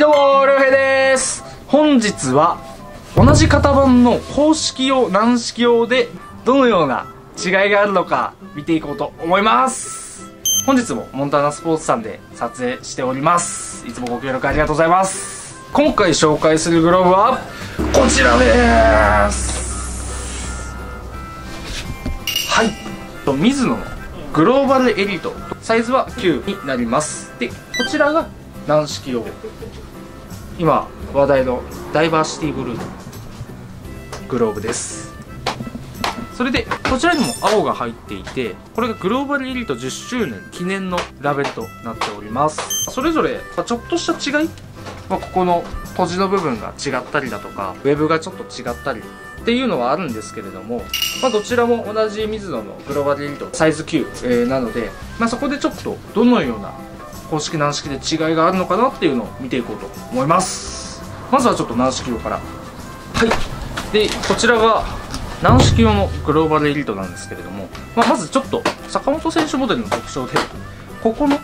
はいどうも、りょうへいです。本日は同じ型番の公式用軟式用でどのような違いがあるのか見ていこうと思います。本日もモンタナスポーツさんで撮影しております。いつもご協力ありがとうございます。今回紹介するグローブはこちらです。はいとミズノのグローバルエリート、サイズは9になります。でこちらが軟式用、今話題のダイバーシティブルーのグローブです。それでこちらにも青が入っていて、これがグローバルエリート10周年記念のラベルとなっております。それぞれちょっとした違い、ここの閉じの部分が違ったりだとか、ウェブがちょっと違ったりっていうのはあるんですけれども、どちらも同じミズノのグローバルエリートサイズ9なので、そこでちょっとどのような公式軟式で違いがあるのかなっていうのを見ていこうと思います。まずはちょっと軟式用から。はいでこちらが軟式用のグローバルエリートなんですけれども、まずちょっと坂本選手モデルの特徴で、ここの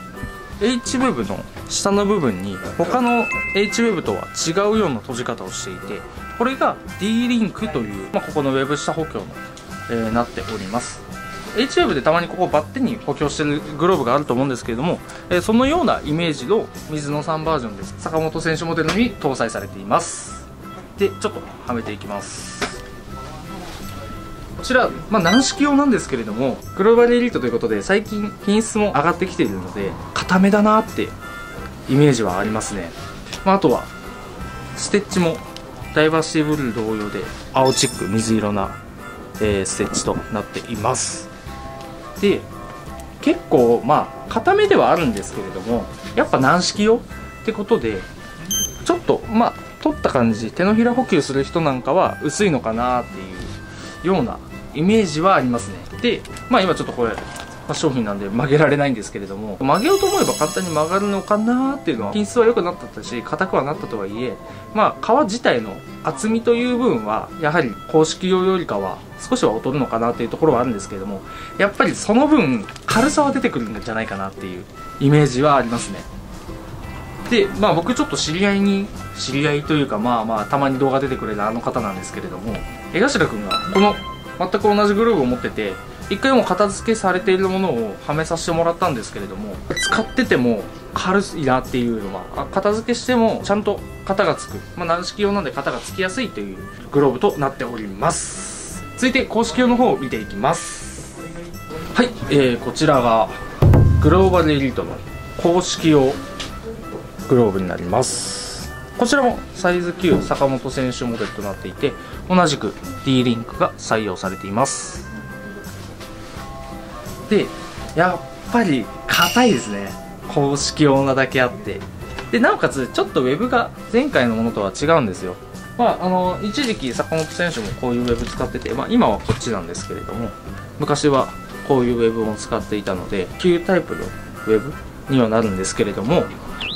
H ウェブの下の部分に他の H ウェブとは違うような閉じ方をしていて、これが D リンクという、ここのウェブ下補強に、なっております。H ウェブでたまにここバッテンに補強してるグローブがあると思うんですけれども、そのようなイメージの水野さんバージョンです。坂本選手モデルに搭載されています。でちょっとはめていきます。こちら、軟式用なんですけれども、グローバルエリートということで最近品質も上がってきているので硬めだなってイメージはありますね。あとはステッチもダイバーシティブルー同様で青チック水色な、ステッチとなっています。で結構硬めではあるんですけれども、やっぱ軟式用ってことでちょっと取った感じ、手のひら補給する人なんかは薄いのかなっていうようなイメージはありますね。で今ちょっとこれ、商品なんで曲げられないんですけれども、曲げようと思えば簡単に曲がるのかなーっていうのは、品質は良くなったし硬くはなったとはいえ、革自体の厚みという部分はやはり公式用よりかは少しは劣るのかなというところはあるんですけれども、やっぱりその分軽さは出てくるんじゃないかなっていうイメージはありますね。で僕ちょっと知り合いというか、たまに動画出てくれるあの方なんですけれども、江頭君がこの全く同じグローブを持ってて、一回も片付けされているものをはめさせてもらったんですけれども、使ってても軽いなっていうのは、片付けしてもちゃんと型がつく、軟式用なんで型がつきやすいというグローブとなっております。続いて公式用の方を見ていきます。はい、こちらがグローバルエリートの公式用グローブになります。こちらもサイズ9坂本選手モデルとなっていて、同じく D リンクが採用されています。でやっぱり硬いですね、公式用なだけあって。でなおかつちょっとウェブが前回のものとは違うんですよ。一時期坂本選手もこういうウェブ使ってて、今はこっちなんですけれども、昔はこういうウェブも使っていたので旧タイプのウェブにはなるんですけれども、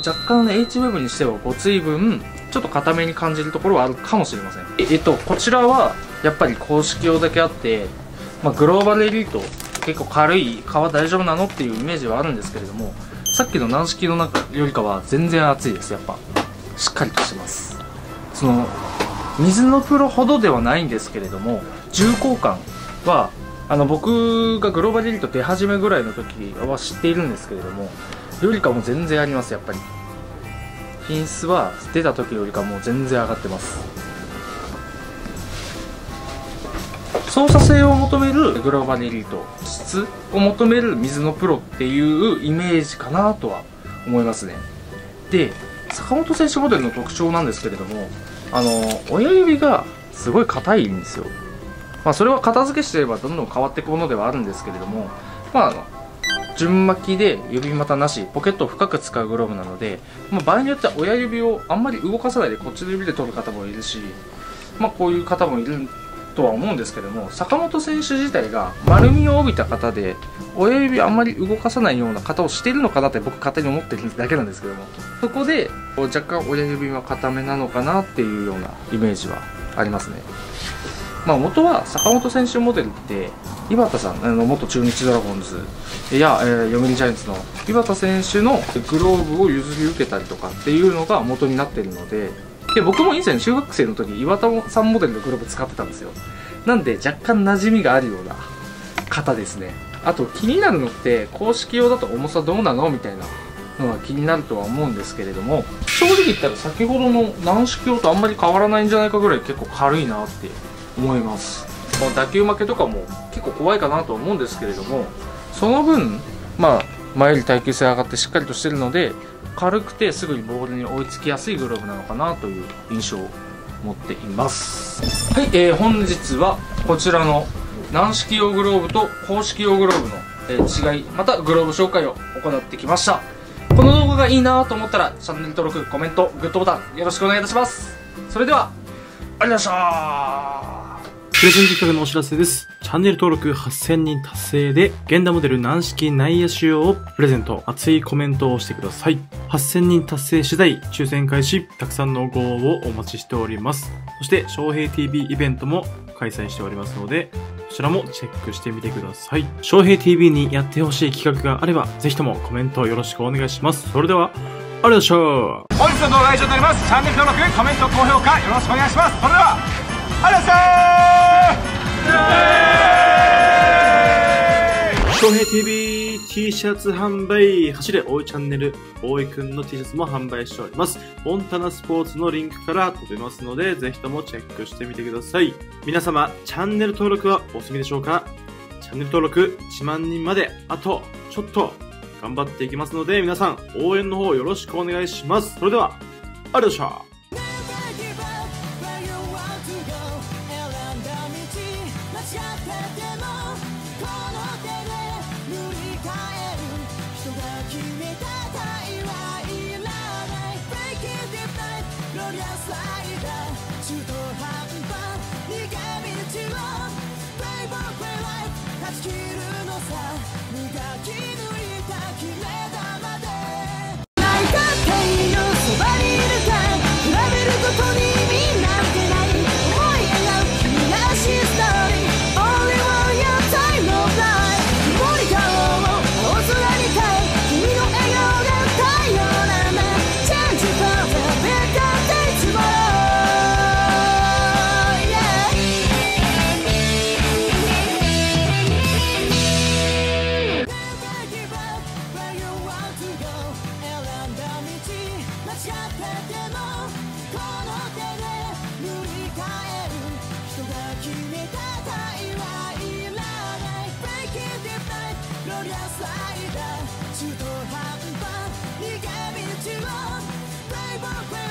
若干ね H ウェブにしてはごつい分ちょっと硬めに感じるところはあるかもしれません。こちらはやっぱり公式用だけあって、グローバルエリート結構軽い、革大丈夫なのっていうイメージはあるんですけれども、さっきの軟式の中よりかは全然厚いです。やっぱしっかりとしてます。その水のプロほどではないんですけれども、重厚感は僕がグローバルエリート出始めぐらいの時は知っているんですけれども、よりかも全然あります。やっぱり品質は出た時よりかもう全然上がってます。操作性を求めるグローバルエリート、質を求める水のプロっていうイメージかなとは思いますね。で坂本選手モデルの特徴なんですけれども、親指がすごい硬いんですよ。それは片付けしていればどんどん変わっていくものではあるんですけれども、順巻きで指股なし、ポケットを深く使うグローブなので、場合によっては親指をあんまり動かさないでこっちの指で取る方もいるし、こういう方もいるとは思うんですけども、坂本選手自体が丸みを帯びた方で親指あんまり動かさないような方をしているのかなって僕勝手に思ってるだけなんですけども、そこで若干親指は固めなのかなっていうようなイメージはありますね。元は坂本選手モデルって井端さん、元中日ドラゴンズや、読売ジャイアンツの井端選手のグローブを譲り受けたりとかっていうのが元になってるので、僕も以前中学生の時に岩田さんモデルのグローブ使ってたんですよ。なんで若干馴染みがあるような方ですね。あと気になるのって公式用だと重さどうなのみたいなのが気になるとは思うんですけれども、正直言ったら先ほどの軟式用とあんまり変わらないんじゃないかぐらい結構軽いなって思います。この打球負けとかも結構怖いかなと思うんですけれども、その分前より耐久性上がってしっかりとしてるので、軽くてすぐにボールに追いつきやすいグローブなのかなという印象を持っています。はい、本日はこちらの軟式用グローブと公式用グローブの、違い、またグローブ紹介を行ってきました。この動画がいいなと思ったらチャンネル登録、コメント、グッドボタンよろしくお願いいたします。それではありがとうございました。プレゼント企画のお知らせです。チャンネル登録8000人達成で源田モデル軟式内野手用をプレゼント。熱いコメントをしてください。8000人達成次第抽選開始、たくさんのご応募をお待ちしております。そして翔平 TV イベントも開催しておりますので、こちらもチェックしてみてください。翔平 TV にやってほしい企画があれば、ぜひともコメントよろしくお願いします。それでは、ありがとうございました。本日の動画は以上となります。チャンネル登録、コメント、高評価よろしくお願いします。それでは、ありがとうございました。翔平 TV T シャツ販売、走れ大井チャンネル大井くんの T シャツも販売しております。モンタナスポーツのリンクから飛べますので、ぜひともチェックしてみてください。皆様チャンネル登録はお済みでしょうか。チャンネル登録1万人まであとちょっと頑張っていきますので、皆さん応援の方よろしくお願いします。それではありがとうございました。中途半端にがみ打ちをプレイボール